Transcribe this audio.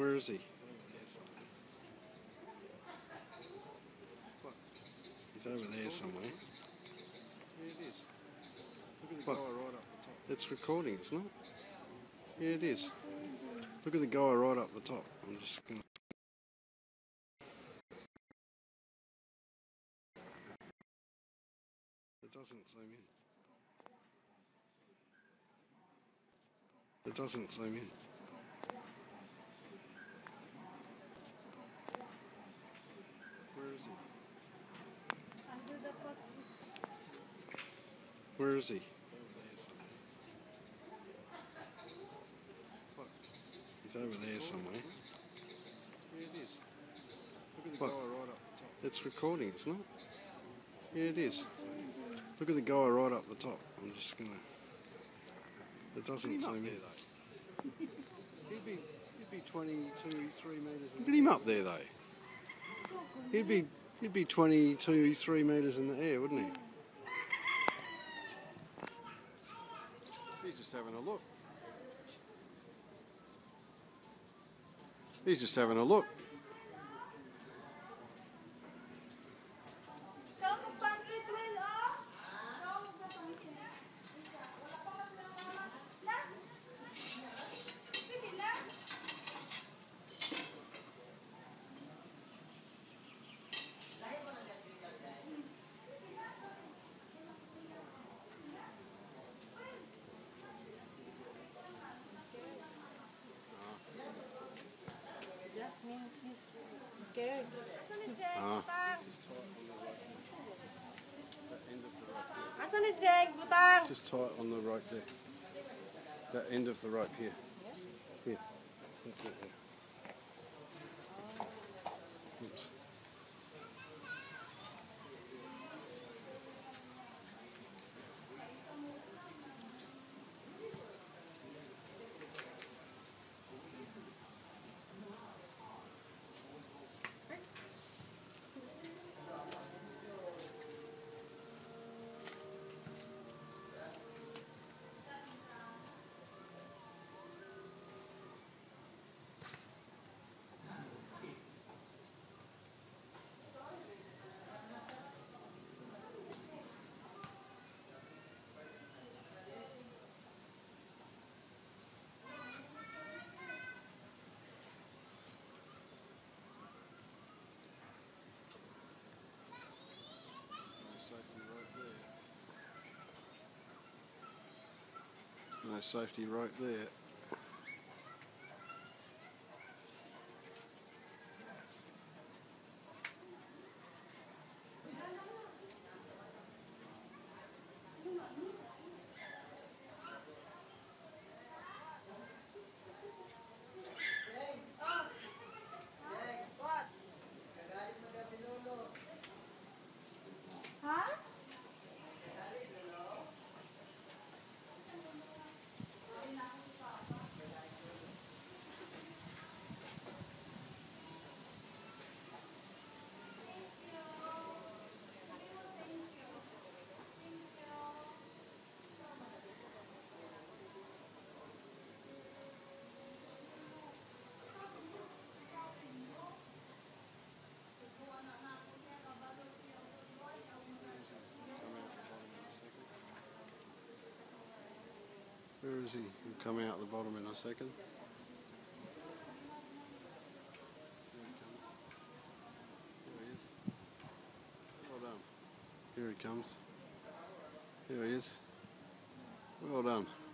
Where is he? He's over there somewhere. Here it is. Look at the guy right up the top. It's recording, isn't it? Yeah, it is. Look at the guy right up the top. I'm just going to... It doesn't zoom in. It doesn't zoom in. Where is he? Under the pot. Where is he? He's over there somewhere. Here it is. Look at the guy right up the top. It's recording, isn't it? Yeah, it is. Look at the guy right up the top. I'm just gonna... It doesn't zoom in though. He'd be 22, 3 metres. Look at him up there though. He'd be 22, 3 metres in the air, wouldn't he? He's just having a look. He's just having a look. Means he's scared. Just tight on the rope there. That end of the rope here. Here. That's it there. Oops. No safety rope there. Where is he? He'll come out the bottom in a second. Here he comes. There he is. Well done. Here he comes. There he is. Well done.